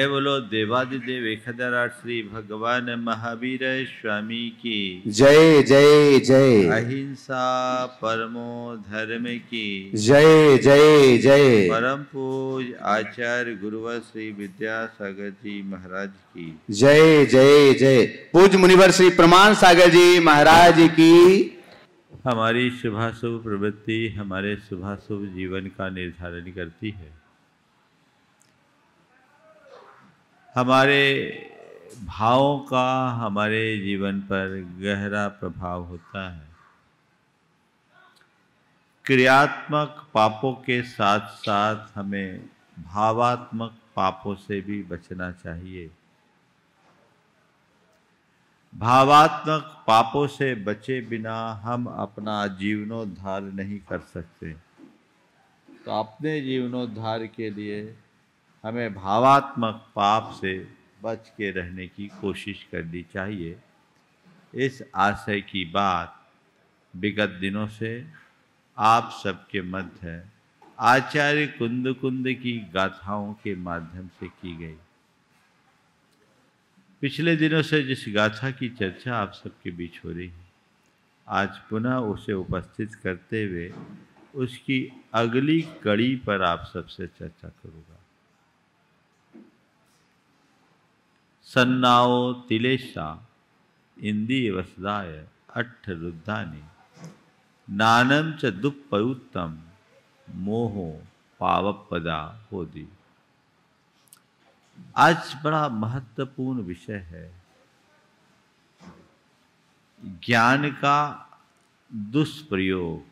जय बोलो देवादिदेव एकाधारा श्री भगवान महावीर स्वामी की जय जय जय। अहिंसा परमो धर्म की जय जय जय। परम पूज आचार्य गुरुवर श्री विद्यासागर जी महाराज की जय जय जय। पूज मुनिवर श्री प्रमाण सागर जी महाराज की। हमारी शुभाशुभ प्रवृत्ति हमारे शुभाशुभ जीवन का निर्धारण करती है। हमारे भावों का हमारे जीवन पर गहरा प्रभाव होता है। क्रियात्मक पापों के साथ साथ हमें भावात्मक पापों से भी बचना चाहिए। भावात्मक पापों से बचे बिना हम अपना जीवनोद्धार नहीं कर सकते। तो अपने जीवनोद्धार के लिए हमें भावात्मक पाप से बच के रहने की कोशिश करनी चाहिए। इस आशय की बात विगत दिनों से आप सबके मध्य आचार्य कुंद कुंद की गाथाओं के माध्यम से की गई। पिछले दिनों से जिस गाथा की चर्चा आप सबके बीच हो रही है, आज पुनः उसे उपस्थित करते हुए उसकी अगली कड़ी पर आप सबसे चर्चा करूँगा। सन्नाओ तिलेशा इंदी वसदाय अठ रुद्धानी नानम च दुपयुत्तम मोहो पावपदा होदी। आज बड़ा महत्वपूर्ण विषय है। ज्ञान का दुष्प्रयोग।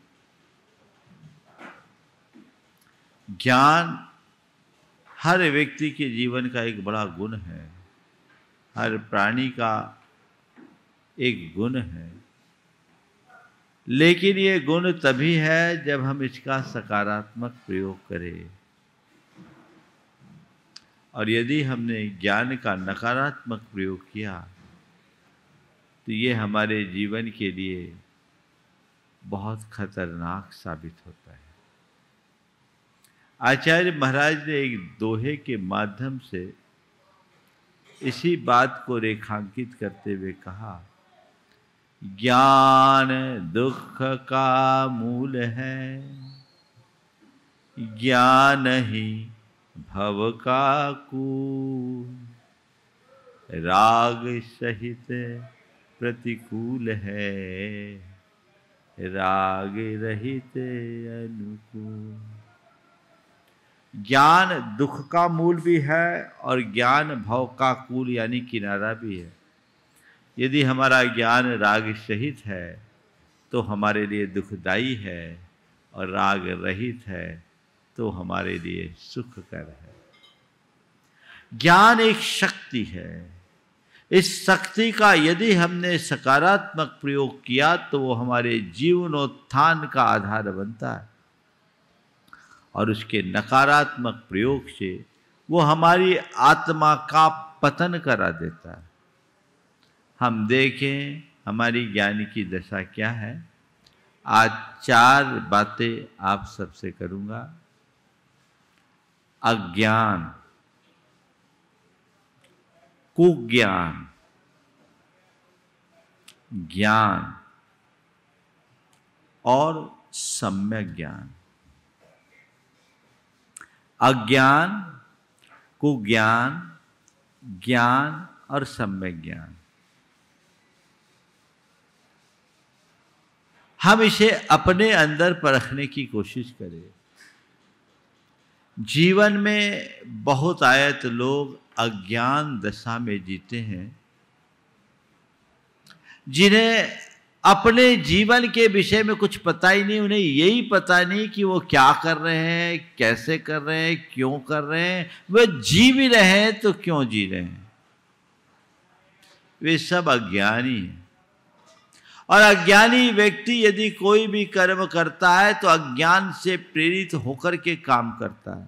ज्ञान हर व्यक्ति के जीवन का एक बड़ा गुण है, हर प्राणी का एक गुण है। लेकिन ये गुण तभी है जब हम इसका सकारात्मक प्रयोग करें। और यदि हमने ज्ञान का नकारात्मक प्रयोग किया तो ये हमारे जीवन के लिए बहुत खतरनाक साबित होता है। आचार्य महाराज ने एक दोहे के माध्यम से इसी बात को रेखांकित करते हुए कहा, ज्ञान दुख का मूल है, ज्ञान ही भव का कूल, राग सहित प्रतिकूल है, राग रहित अनुकूल। ज्ञान दुख का मूल भी है और ज्ञान भव का कूल यानी किनारा भी है। यदि हमारा ज्ञान राग सहित है तो हमारे लिए दुखदाई है और राग रहित है तो हमारे लिए सुखकर है। ज्ञान एक शक्ति है। इस शक्ति का यदि हमने सकारात्मक प्रयोग किया तो वो हमारे जीवनोत्थान का आधार बनता है और उसके नकारात्मक प्रयोग से वो हमारी आत्मा का पतन करा देता है। हम देखें हमारी ज्ञान की दशा क्या है। आज चार बातें आप सबसे करूंगा। अज्ञान, कुज्ञान, ज्ञान और सम्यक ज्ञान। अज्ञान, कुज्ञान, ज्ञान और सम्यक ज्ञान। हम इसे अपने अंदर परखने की कोशिश करें। जीवन में बहुत आयत लोग अज्ञान दशा में जीते हैं, जिन्हें अपने जीवन के विषय में कुछ पता ही नहीं। उन्हें यही पता नहीं कि वो क्या कर रहे हैं, कैसे कर रहे हैं, क्यों कर रहे हैं। वे जी भी रहे हैं तो क्यों जी रहे हैं। वे सब अज्ञानी हैं। और अज्ञानी व्यक्ति यदि कोई भी कर्म करता है तो अज्ञान से प्रेरित होकर के काम करता है।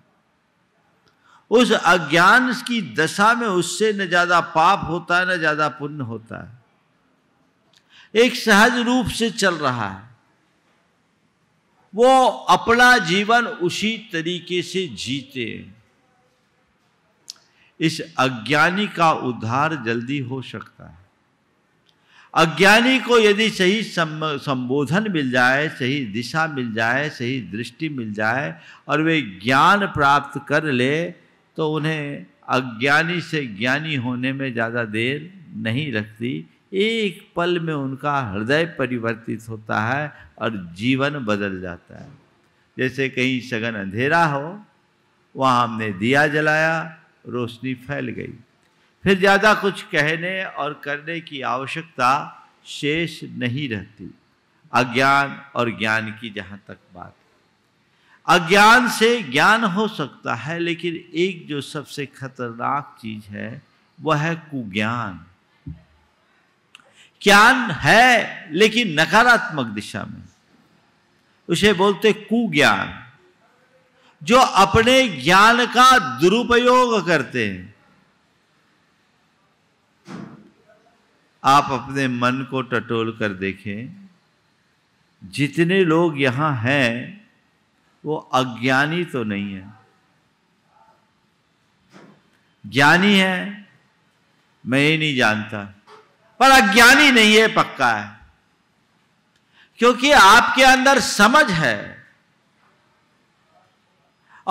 उस अज्ञान की दशा में उससे न ज्यादा पाप होता है न ज्यादा पुण्य होता है। एक सहज रूप से चल रहा है। वो अपना जीवन उसी तरीके से जीते हैं। इस अज्ञानी का उद्धार जल्दी हो सकता है। अज्ञानी को यदि सही संबोधन मिल जाए, सही दिशा मिल जाए, सही दृष्टि मिल जाए और वे ज्ञान प्राप्त कर ले तो उन्हें अज्ञानी से ज्ञानी होने में ज़्यादा देर नहीं लगती। एक पल में उनका हृदय परिवर्तित होता है और जीवन बदल जाता है। जैसे कहीं सघन अंधेरा हो, वहाँ हमने दिया जलाया, रोशनी फैल गई। फिर ज़्यादा कुछ कहने और करने की आवश्यकता शेष नहीं रहती। अज्ञान और ज्ञान की जहाँ तक बात, अज्ञान से ज्ञान हो सकता है, लेकिन एक जो सबसे खतरनाक चीज़ है वह है कुज्ञान। ज्ञान है लेकिन नकारात्मक दिशा में, उसे बोलते कुज्ञान, जो अपने ज्ञान का दुरुपयोग करते हैं। आप अपने मन को टटोल कर देखें, जितने लोग यहाँ हैं वो अज्ञानी तो नहीं है, ज्ञानी है, मैं ये नहीं जानता, पर अज्ञानी नहीं है, पक्का है, क्योंकि आपके अंदर समझ है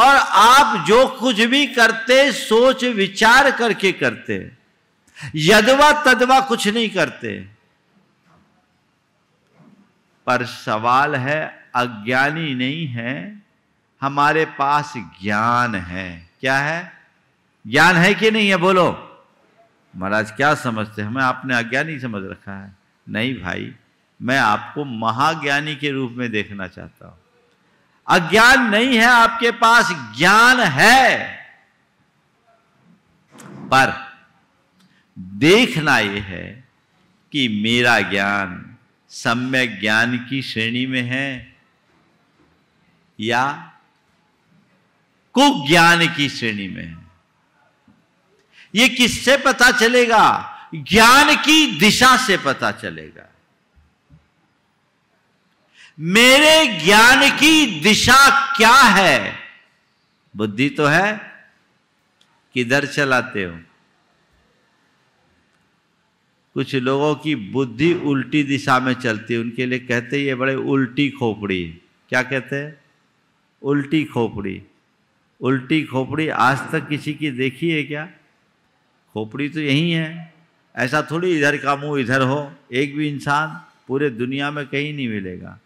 और आप जो कुछ भी करते सोच विचार करके करते, यदवा तदवा कुछ नहीं करते। पर सवाल है, अज्ञानी नहीं है, हमारे पास ज्ञान है। क्या है? ज्ञान है कि नहीं है? बोलो महाराज, क्या समझते हैं हमें? आपने अज्ञानी समझ रखा है। नहीं भाई, मैं आपको महाज्ञानी के रूप में देखना चाहता हूँ। अज्ञान नहीं है, आपके पास ज्ञान है, पर देखना यह है कि मेरा ज्ञान सम्यक ज्ञान की श्रेणी में है या कुज्ञान की श्रेणी में है। ये किससे पता चलेगा? ज्ञान की दिशा से पता चलेगा। मेरे ज्ञान की दिशा क्या है? बुद्धि तो है, किधर चलाते हो? कुछ लोगों की बुद्धि उल्टी दिशा में चलती है, उनके लिए कहते हैं ये बड़े उल्टी खोपड़ी। क्या कहते हैं? उल्टी खोपड़ी। उल्टी खोपड़ी आज तक किसी की देखी है क्या? खोपड़ी तो यही है, ऐसा थोड़ी इधर का मुंह इधर हो। एक भी इंसान पूरे दुनिया में कहीं नहीं मिलेगा,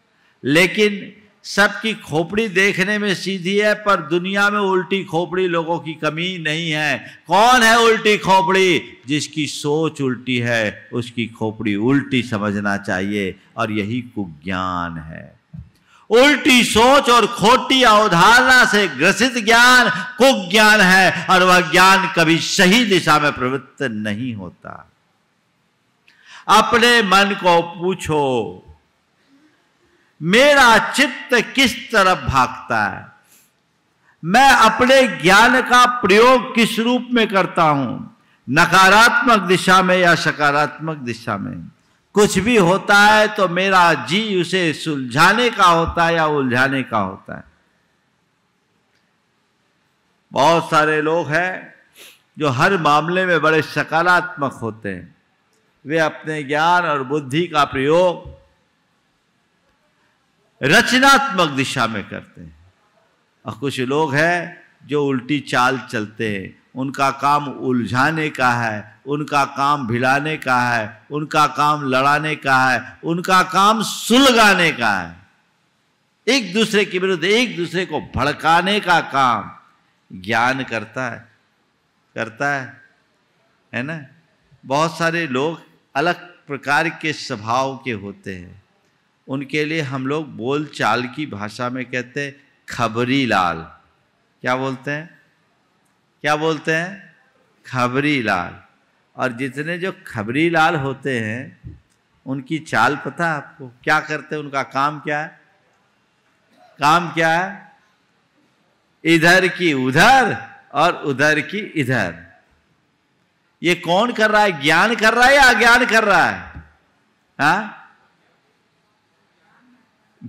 लेकिन सबकी खोपड़ी देखने में सीधी है, पर दुनिया में उल्टी खोपड़ी लोगों की कमी नहीं है। कौन है उल्टी खोपड़ी? जिसकी सोच उल्टी है उसकी खोपड़ी उल्टी समझना चाहिए, और यही कुज्ञान है। उल्टी सोच और खोटी अवधारणा से ग्रसित ज्ञान कुज्ञान है, और वह ज्ञान कभी सही दिशा में प्रवृत्त नहीं होता। अपने मन को पूछो, मेरा चित्त किस तरफ भागता है? मैं अपने ज्ञान का प्रयोग किस रूप में करता हूं? नकारात्मक दिशा में या सकारात्मक दिशा में? कुछ भी होता है तो मेरा जी उसे सुलझाने का होता है या उलझाने का होता है? बहुत सारे लोग हैं जो हर मामले में बड़े सकारात्मक होते हैं। वे अपने ज्ञान और बुद्धि का प्रयोग रचनात्मक दिशा में करते हैं, और कुछ लोग हैं जो उल्टी चाल चलते हैं। उनका काम उलझाने का है, उनका काम भिड़ाने का है, उनका काम लड़ाने का है, उनका काम सुलगाने का है, एक दूसरे के विरुद्ध एक दूसरे को भड़काने का काम ज्ञान करता है, है ना। बहुत सारे लोग अलग प्रकार के स्वभाव के होते हैं, उनके लिए हम लोग बोल चाल की भाषा में कहते हैं खबरी लाल। क्या बोलते हैं? क्या बोलते हैं? खबरी लाल। और जितने जो खबरी लाल होते हैं उनकी चाल पता है आपको? क्या करते हैं? उनका काम क्या है? काम क्या है? इधर की उधर और उधर की इधर। ये कौन कर रहा है? ज्ञान कर रहा है या अज्ञान कर रहा है? हाँ,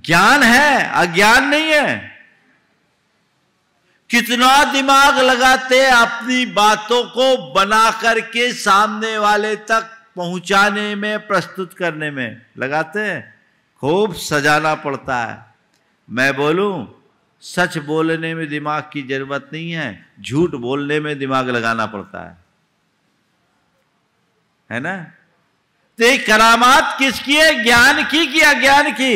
ज्ञान है, अज्ञान नहीं है। कितना दिमाग लगाते अपनी बातों को बना करके सामने वाले तक पहुंचाने में, प्रस्तुत करने में लगाते हैं, खूब सजाना पड़ता है। मैं बोलूं, सच बोलने में दिमाग की जरूरत नहीं है, झूठ बोलने में दिमाग लगाना पड़ता है ना। तो करामात किसकी है, ज्ञान की कि अज्ञान की?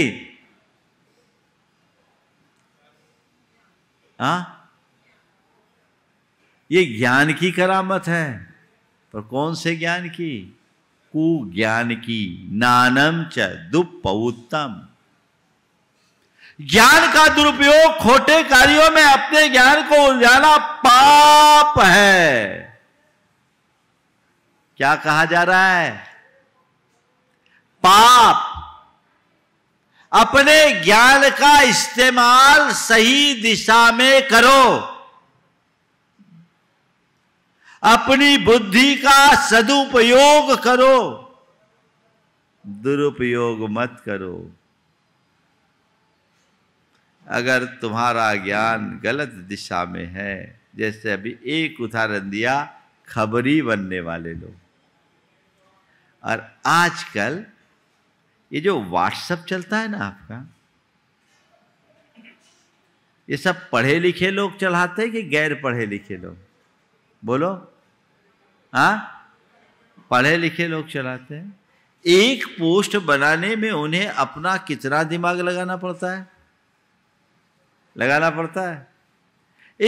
हाँ, ये ज्ञान की करामत है, पर कौन से ज्ञान की? कुज्ञान की। नानम च दुपउत्तम। ज्ञान का दुरुपयोग, खोटे कार्यों में अपने ज्ञान को उलझाना पाप है। क्या कहा जा रहा है? पाप। अपने ज्ञान का इस्तेमाल सही दिशा में करो, अपनी बुद्धि का सदुपयोग करो, दुरुपयोग मत करो। अगर तुम्हारा ज्ञान गलत दिशा में है, जैसे अभी एक उदाहरण दिया, खबरी बनने वाले लोग, और आजकल ये जो व्हाट्सअप चलता है ना आपका, ये सब पढ़े लिखे लोग चलाते हैं कि गैर पढ़े लिखे लोग? बोलो, हाँ, पढ़े लिखे लोग चलाते हैं। एक पोस्ट बनाने में उन्हें अपना कितना दिमाग लगाना पड़ता है? लगाना पड़ता है।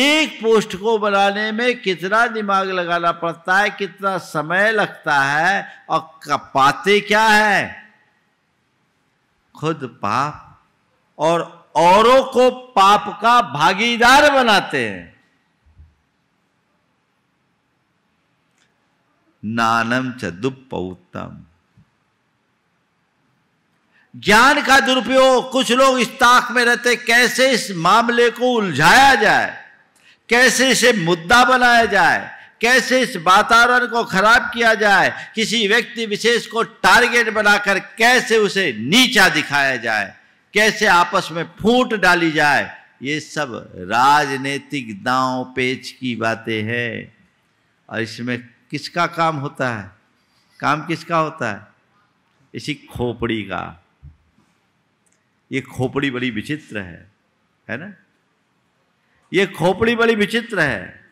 एक पोस्ट को बनाने में कितना दिमाग लगाना पड़ता है, कितना समय लगता है, और पाते क्या है? खुद पाप, और औरों को पाप का भागीदार बनाते हैं। नानम च दुपउत्तम। ज्ञान का दुरुपयोग। कुछ लोग इस ताक में रहते कैसे इस मामले को उलझाया जाए, कैसे इसे मुद्दा बनाया जाए, कैसे इस वातावरण को खराब किया जाए, किसी व्यक्ति विशेष को टारगेट बनाकर कैसे उसे नीचा दिखाया जाए, कैसे आपस में फूट डाली जाए। ये सब राजनीतिक दांव पेच की बातें हैं, और इसमें किसका काम होता है? काम किसका होता है? इसी खोपड़ी का। ये खोपड़ी बड़ी विचित्र है ना। ये खोपड़ी बड़ी विचित्र है।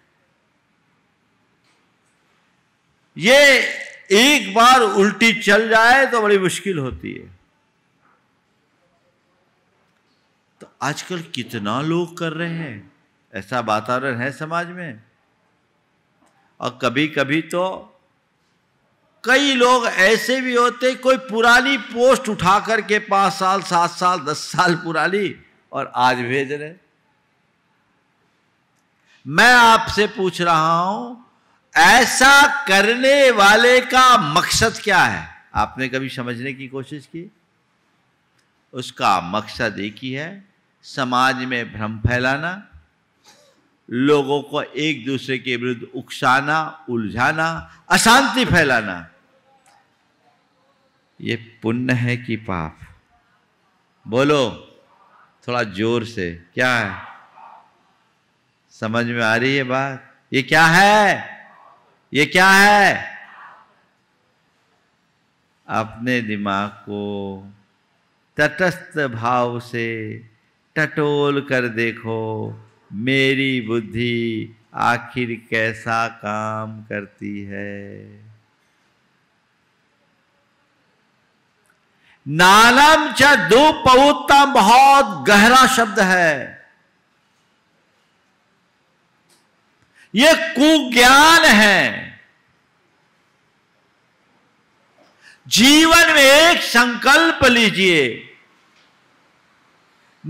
ये एक बार उल्टी चल जाए तो बड़ी मुश्किल होती है। तो आजकल कितना लोग कर रहे हैं, ऐसा वातावरण है समाज में। और कभी कभी तो कई लोग ऐसे भी होते, कोई पुरानी पोस्ट उठा करके 5 साल, 7 साल, 10 साल पुरानी, और आज भेज रहे। मैं आपसे पूछ रहा हूं, ऐसा करने वाले का मकसद क्या है? आपने कभी समझने की कोशिश की? उसका मकसद एक ही है, समाज में भ्रम फैलाना, लोगों को एक दूसरे के विरुद्ध उकसाना, उलझाना, अशांति फैलाना। ये पुण्य है कि पाप? बोलो थोड़ा जोर से। क्या है, समझ में आ रही है बात? ये क्या है? ये क्या है? अपने दिमाग को तटस्थ भाव से टटोल कर देखो, मेरी बुद्धि आखिर कैसा काम करती है। नालम च दुपउत्तम बहुत गहरा शब्द है। ये कुज्ञान है। जीवन में एक संकल्प लीजिए,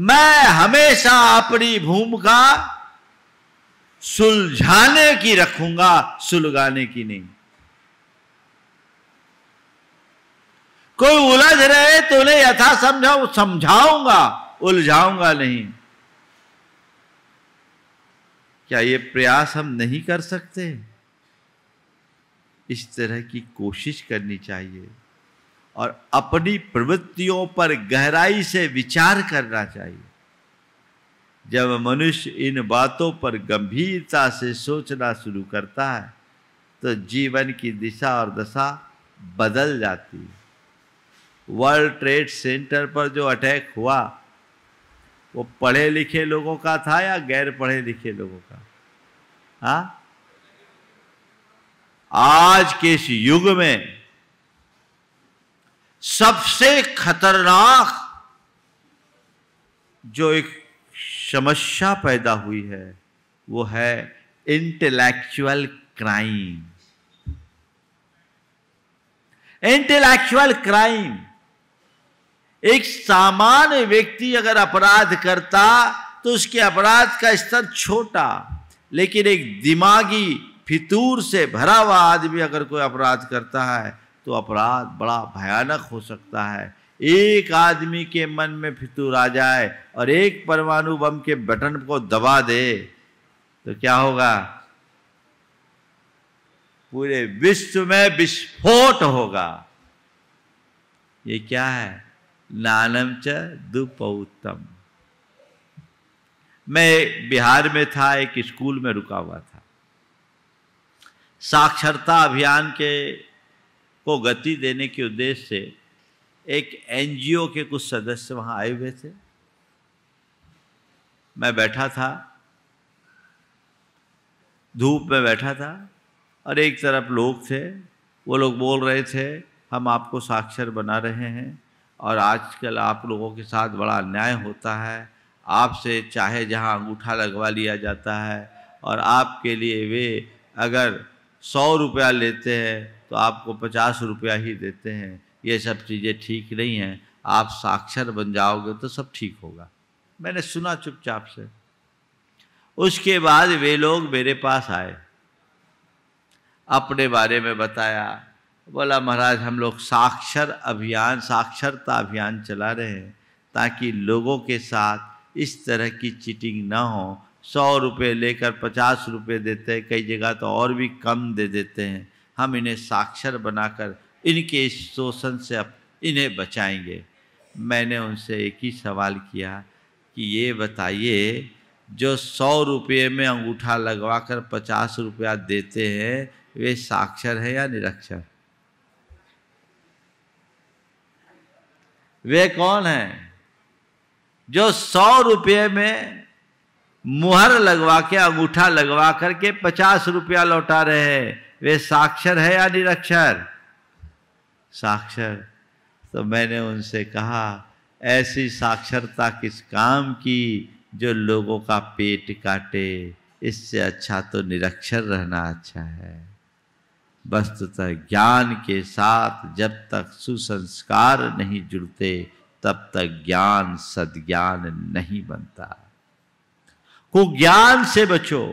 मैं हमेशा अपनी भूमिका सुलझाने की रखूंगा, सुलगाने की नहीं। कोई उलझ रहे तो उन्हें यथा समझाओ, समझाऊंगा, उलझाऊंगा नहीं। क्या ये प्रयास हम नहीं कर सकते? इस तरह की कोशिश करनी चाहिए, और अपनी प्रवृत्तियों पर गहराई से विचार करना चाहिए। जब मनुष्य इन बातों पर गंभीरता से सोचना शुरू करता है तो जीवन की दिशा और दशा बदल जाती है। वर्ल्ड ट्रेड सेंटर पर जो अटैक हुआ वो पढ़े लिखे लोगों का था या गैर पढ़े लिखे लोगों का? हाँ, आज के इस युग में सबसे खतरनाक जो एक समस्या पैदा हुई है वो है इंटेलेक्चुअल क्राइम। इंटेलेक्चुअल क्राइम, एक सामान्य व्यक्ति अगर अपराध करता तो उसके अपराध का स्तर छोटा, लेकिन एक दिमागी फितूर से भरा हुआ आदमी अगर कोई अपराध करता है तो अपराध बड़ा भयानक हो सकता है। एक आदमी के मन में फितूर आ जाए और एक परमाणु बम के बटन को दबा दे तो क्या होगा? पूरे विश्व में विस्फोट होगा। ये क्या है? नानम च दुपौतम। मैं बिहार में था, एक स्कूल में रुका हुआ था। साक्षरता अभियान के को गति देने के उद्देश्य से एक एनजीओ के कुछ सदस्य वहाँ आए हुए थे। मैं बैठा था, धूप में बैठा था, और एक तरफ लोग थे, वो लोग बोल रहे थे हम आपको साक्षर बना रहे हैं और आजकल आप लोगों के साथ बड़ा अन्याय होता है, आपसे चाहे जहाँ अंगूठा लगवा लिया जाता है और आपके लिए वे अगर 100 रुपया लेते हैं तो आपको 50 रुपया ही देते हैं। ये सब चीज़ें ठीक नहीं हैं, आप साक्षर बन जाओगे तो सब ठीक होगा। मैंने सुना चुपचाप से। उसके बाद वे लोग मेरे पास आए, अपने बारे में बताया। बोला महाराज हम लोग साक्षरता अभियान चला रहे हैं ताकि लोगों के साथ इस तरह की चीटिंग ना हो। 100 रुपये लेकर 50 रुपये देते हैं, कई जगह तो और भी कम दे देते हैं। हम इन्हें साक्षर बनाकर इनके इस शोषण से इन्हें बचाएंगे। मैंने उनसे एक ही सवाल किया कि ये बताइए जो 100 रुपये में अंगूठा लगवाकर 50 रुपया देते हैं वे साक्षर हैं या निरक्षर? वे कौन हैं जो 100 रुपये में मुहर लगवा के अंगूठा लगवा करके 50 रुपया लौटा रहे हैं? वे साक्षर है या निरक्षर? साक्षर। तो मैंने उनसे कहा ऐसी साक्षरता किस काम की जो लोगों का पेट काटे, इससे अच्छा तो निरक्षर रहना अच्छा है। वस्तुतः ज्ञान के साथ जब तक सुसंस्कार नहीं जुड़ते तब तक ज्ञान सद्ज्ञान नहीं बनता। कुज्ञान से बचो।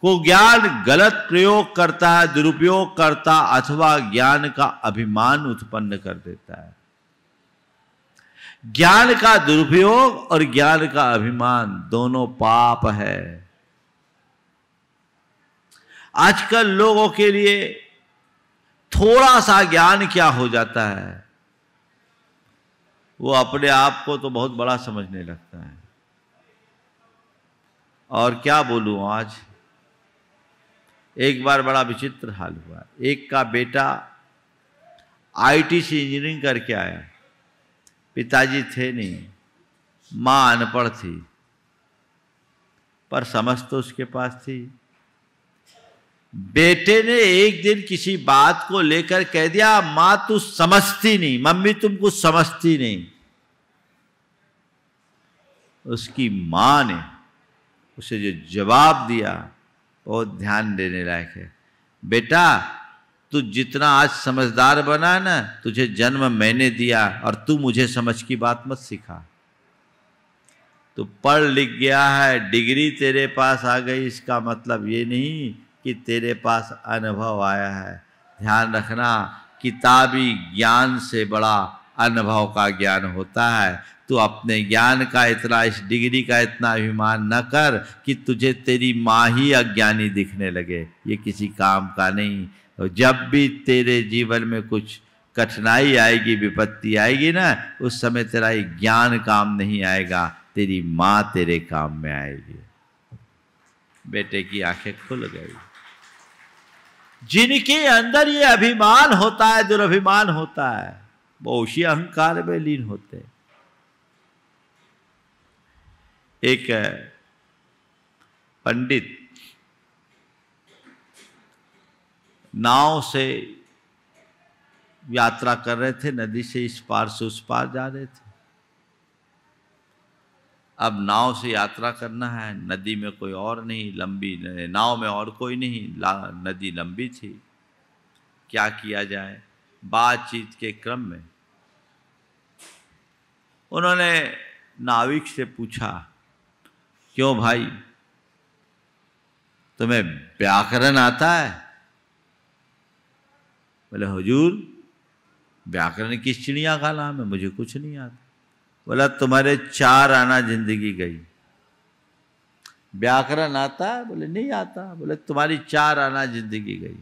कुज्ञान गलत प्रयोग करता है, दुरुपयोग करता, अथवा ज्ञान का अभिमान उत्पन्न कर देता है। ज्ञान का दुरुपयोग और ज्ञान का अभिमान दोनों पाप है। आजकल लोगों के लिए थोड़ा सा ज्ञान क्या हो जाता है, वो अपने आप को तो बहुत बड़ा समझने लगता है। और क्या बोलूं, आज एक बार बड़ा विचित्र हाल हुआ। एक का बेटा आईटी से इंजीनियरिंग करके आया। पिताजी थे नहीं, माँ अनपढ़ थी, पर समझ तो उसके पास थी। बेटे ने एक दिन किसी बात को लेकर कह दिया, माँ तू समझती नहीं, मम्मी तुम कुछ समझती नहीं। उसकी माँ ने उसे जो जवाब दिया बहुत ध्यान देने लायक है। बेटा तू जितना आज समझदार बना ना, तुझे जन्म मैंने दिया और तू मुझे समझ की बात मत सिखा। तू पढ़ लिख गया है, डिग्री तेरे पास आ गई, इसका मतलब ये नहीं कि तेरे पास अनुभव आया है। ध्यान रखना, किताबी ज्ञान से बड़ा अनुभव का ज्ञान होता है। तू अपने ज्ञान का इतना, इस डिग्री का इतना अभिमान न कर कि तुझे तेरी माँ ही अज्ञानी दिखने लगे, ये किसी काम का नहीं। तो जब भी तेरे जीवन में कुछ कठिनाई आएगी, विपत्ति आएगी ना, उस समय तेरा ये ज्ञान काम नहीं आएगा। तेरी माँ तेरे काम में आएगी। बेटे की आंखें खुल गई। जिनके अंदर ये अभिमान होता है, दुर्भिमान होता है, वो उसी अहंकार में लीन होते। एक पंडित नाव से यात्रा कर रहे थे, नदी से इस पार से उस पार जा रहे थे। अब नाव से यात्रा करना है, नदी में कोई और नहीं, लंबी नाव में और कोई नहीं, नदी लंबी थी। क्या किया जाए? बातचीत के क्रम में उन्होंने नाविक से पूछा, क्यों भाई, तुम्हें व्याकरण आता है? बोले, हुजूर व्याकरण किस चिड़िया का नाम है, मुझे कुछ नहीं आता। बोला, तुम्हारे 4 आना जिंदगी गई। व्याकरण आता है? बोले, नहीं आता। बोले, तुम्हारी 4 आना जिंदगी गई।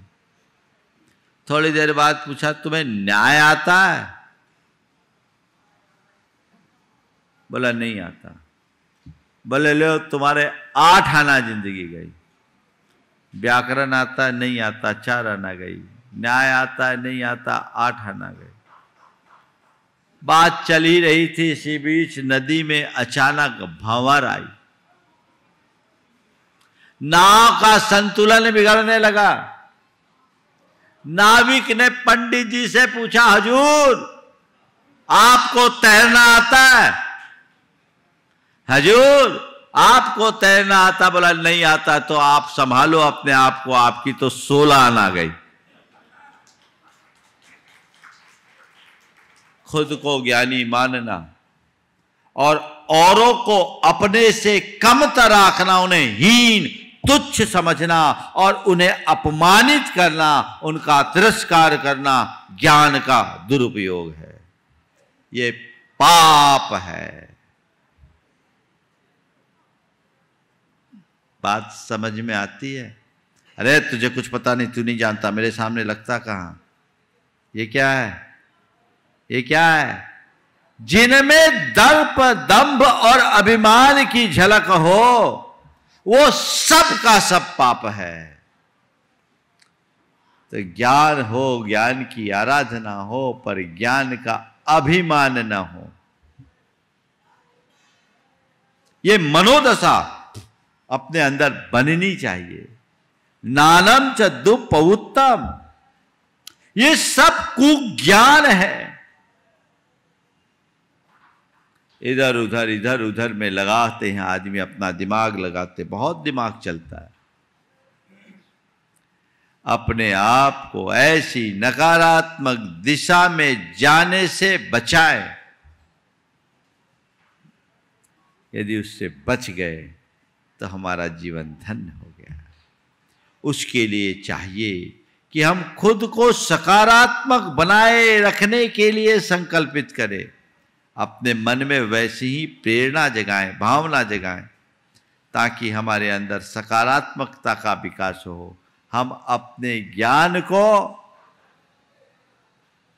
थोड़ी देर बाद पूछा, तुम्हें न्याय आता है? बोला, नहीं आता। बोले, लो तुम्हारे 8 आना जिंदगी गई। व्याकरण आता है? नहीं आता, 4 आना गई। न्याय आता है? नहीं आता, 8 आना गई। बात चल ही रही थी, इसी बीच नदी में अचानक भंवर आई। नाव का संतुलन बिगड़ने लगा। नाविक ने पंडित जी से पूछा, हुजूर आपको तैरना आता है? हुजूर आपको तैरना आता? बोला, नहीं आता। तो आप संभालो अपने आप को, आपकी तो 16 आना गई। खुद को ज्ञानी मानना और औरों को अपने से कमतर आंकना, उन्हें हीन तुच्छ समझना और उन्हें अपमानित करना, उनका तिरस्कार करना ज्ञान का दुरुपयोग है, ये पाप है। बात समझ में आती है? अरे तुझे कुछ पता नहीं, तू नहीं जानता, मेरे सामने लगता कहाँ? ये क्या है? ये क्या है? जिनमें दर्प दंभ और अभिमान की झलक हो, वो सब का सब पाप है। तो ज्ञान हो, ज्ञान की आराधना हो, पर ज्ञान का अभिमान न हो। ये मनोदशा अपने अंदर बननी चाहिए। नानम च दुपउत्तम, ये सब कुज्ञान है। इधर उधर में लगाते हैं आदमी, अपना दिमाग लगाते, बहुत दिमाग चलता है। अपने आप को ऐसी नकारात्मक दिशा में जाने से बचाएं। यदि उससे बच गए तो हमारा जीवन धन्य हो गया। उसके लिए चाहिए कि हम खुद को सकारात्मक बनाए रखने के लिए संकल्पित करें, अपने मन में वैसी ही प्रेरणा जगाएं, भावना जगाएं, ताकि हमारे अंदर सकारात्मकता का विकास हो। हम अपने ज्ञान को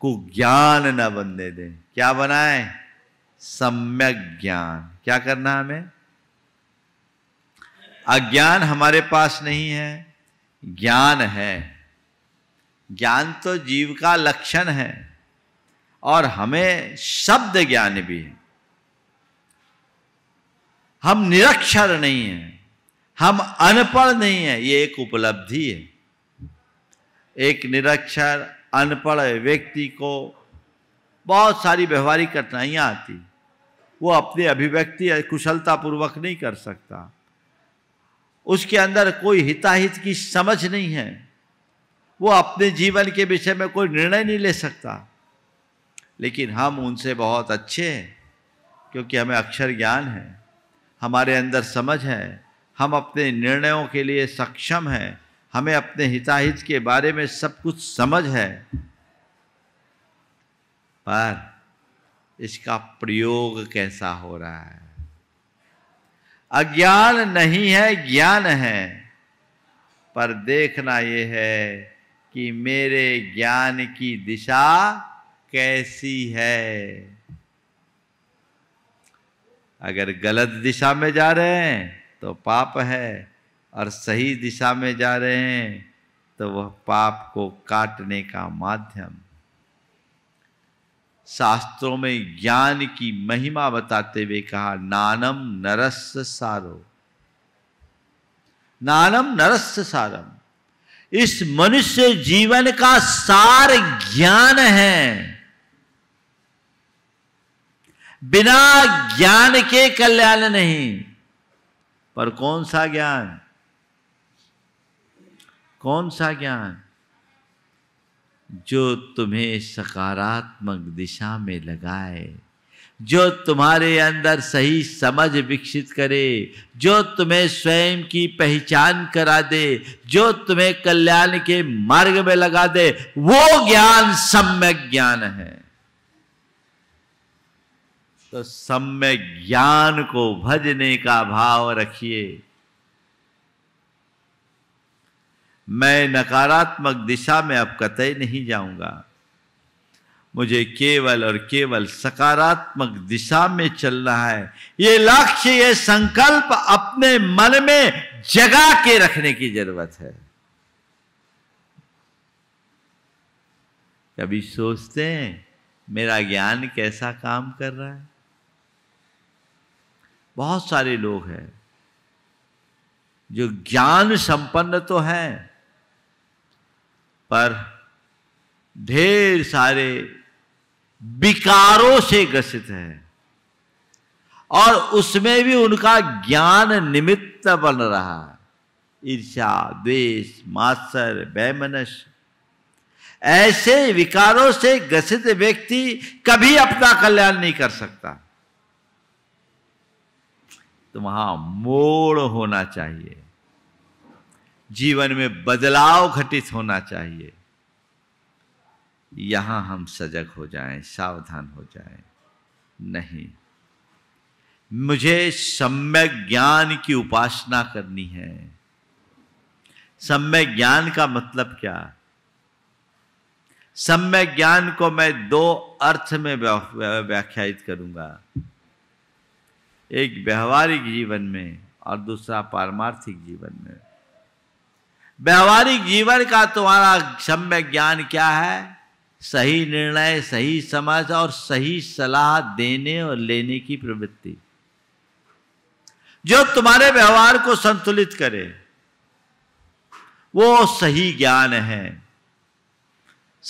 कुज्ञान न बनने दें। क्या बनाएं? सम्यक ज्ञान। क्या करना हमें? अज्ञान हमारे पास नहीं है, ज्ञान है। ज्ञान तो जीव का लक्षण है और हमें शब्द ज्ञान भी है। हम निरक्षर नहीं हैं, हम अनपढ़ नहीं हैं, ये एक उपलब्धि है। एक निरक्षर अनपढ़ व्यक्ति को बहुत सारी व्यवहारिक कठिनाइयाँ आती, वो अपनी अभिव्यक्ति कुशलतापूर्वक नहीं कर सकता, उसके अंदर कोई हिताहित की समझ नहीं है, वो अपने जीवन के विषय में कोई निर्णय नहीं ले सकता। लेकिन हम उनसे बहुत अच्छे हैं, क्योंकि हमें अक्षर ज्ञान है, हमारे अंदर समझ है, हम अपने निर्णयों के लिए सक्षम हैं, हमें अपने हिताहित के बारे में सब कुछ समझ है। पर इसका प्रयोग कैसा हो रहा है? अज्ञान नहीं है, ज्ञान है। पर देखना ये है कि मेरे ज्ञान की दिशा कैसी है। अगर गलत दिशा में जा रहे हैं तो पाप है, और सही दिशा में जा रहे हैं तो वह पाप को काटने का माध्यम। शास्त्रों में ज्ञान की महिमा बताते हुए कहा, नानम नरस्य सारो, नानम नरस्य सारम। इस मनुष्य जीवन का सार ज्ञान है। बिना ज्ञान के कल्याण नहीं। पर कौन सा ज्ञान, कौन सा ज्ञान? जो तुम्हें सकारात्मक दिशा में लगाए, जो तुम्हारे अंदर सही समझ विकसित करे, जो तुम्हें स्वयं की पहचान करा दे, जो तुम्हें कल्याण के मार्ग में लगा दे, वो ज्ञान सम्यक ज्ञान है। तो सम्यक ज्ञान को भजने का भाव रखिए। मैं नकारात्मक दिशा में अब कतई नहीं जाऊंगा, मुझे केवल और केवल सकारात्मक दिशा में चलना है। ये लक्ष्य, ये संकल्प अपने मन में जगा के रखने की जरूरत है। कभी सोचते हैं मेरा ज्ञान कैसा काम कर रहा है? बहुत सारे लोग हैं जो ज्ञान संपन्न तो हैं, पर ढेर सारे विकारों से ग्रसित हैं, और उसमें भी उनका ज्ञान निमित्त बन रहा है। ईर्ष्या, द्वेष, मात्सर्य, वैमनस्य, ऐसे विकारों से ग्रसित व्यक्ति कभी अपना कल्याण नहीं कर सकता। तो वहां मोड़ होना चाहिए, जीवन में बदलाव घटित होना चाहिए। यहां हम सजग हो जाएं, सावधान हो जाएं। नहीं, मुझे सम्यक ज्ञान की उपासना करनी है। सम्यक ज्ञान का मतलब क्या? सम्यक ज्ञान को मैं दो अर्थ में व्याख्यायित करूंगा, एक व्यवहारिक जीवन में और दूसरा पारमार्थिक जीवन में। व्यवहारिक जीवन का तुम्हारा सम्यक ज्ञान क्या है? सही निर्णय, सही समझ और सही सलाह देने और लेने की प्रवृत्ति, जो तुम्हारे व्यवहार को संतुलित करे, वो सही ज्ञान है।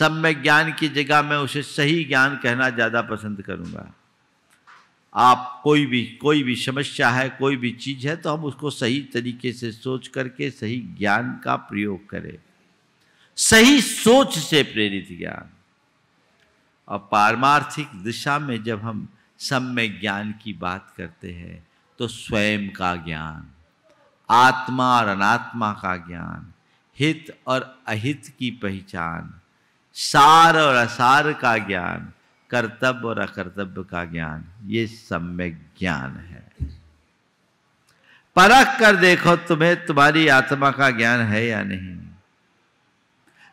सम्यक ज्ञान की जगह मैं उसे सही ज्ञान कहना ज़्यादा पसंद करूँगा। आप कोई भी समस्या है, कोई भी चीज़ है, तो हम उसको सही तरीके से सोच करके सही ज्ञान का प्रयोग करें, सही सोच से प्रेरित ज्ञान। और पारमार्थिक दिशा में जब हम सम्यक ज्ञान की बात करते हैं तो स्वयं का ज्ञान, आत्मा और अनात्मा का ज्ञान, हित और अहित की पहचान, सार और असार का ज्ञान, कर्तव्य और अकर्तव्य का ज्ञान, ये सम्यक ज्ञान है। परख कर देखो तुम्हें तुम्हारी आत्मा का ज्ञान है या नहीं,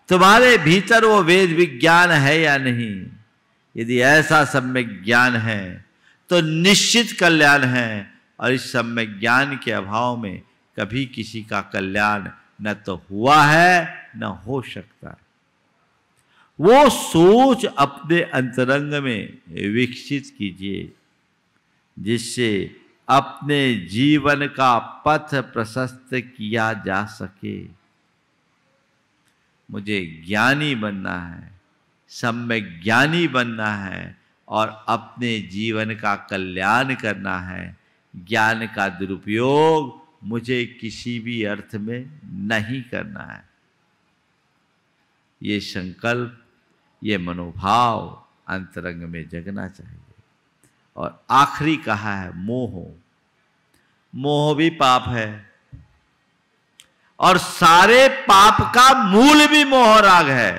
तुम्हारे भीतर वो वेद विज्ञान है या नहीं। यदि ऐसा सम्यक ज्ञान है तो निश्चित कल्याण है, और इस सम्यक ज्ञान के अभाव में कभी किसी का कल्याण न तो हुआ है न हो सकता है। वो सोच अपने अंतरंग में विकसित कीजिए, जिससे अपने जीवन का पथ प्रशस्त किया जा सके। मुझे ज्ञानी बनना है, सम्यक ज्ञानी बनना है, और अपने जीवन का कल्याण करना है। ज्ञान का दुरुपयोग मुझे किसी भी अर्थ में नहीं करना है। ये संकल्प, ये मनोभाव अंतरंग में जगना चाहिए। और आखिरी कहा है मोह। मोह भी पाप है, और सारे पाप का मूल भी मोह राग है।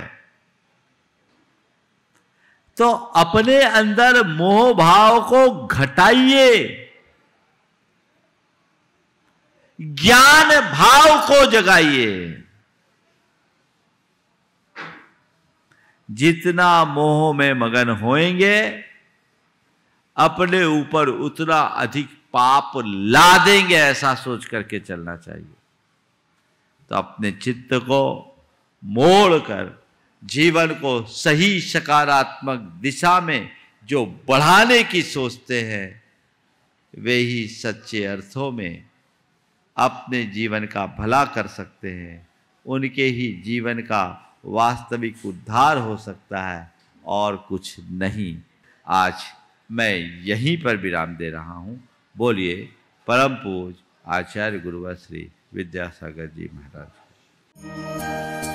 तो अपने अंदर मोह भाव को घटाइए, ज्ञान भाव को जगाइए। जितना मोह में मगन होएंगे अपने ऊपर उतना अधिक पाप ला देंगे ऐसा सोच करके चलना चाहिए। तो अपने चित्त को मोड़कर जीवन को सही सकारात्मक दिशा में जो बढ़ाने की सोचते हैं वे ही सच्चे अर्थों में अपने जीवन का भला कर सकते हैं, उनके ही जीवन का वास्तविक उद्धार हो सकता है और कुछ नहीं। आज मैं यहीं पर विराम दे रहा हूँ। बोलिए परम पूज आचार्य गुरुवर श्री विद्यासागर जी महाराज।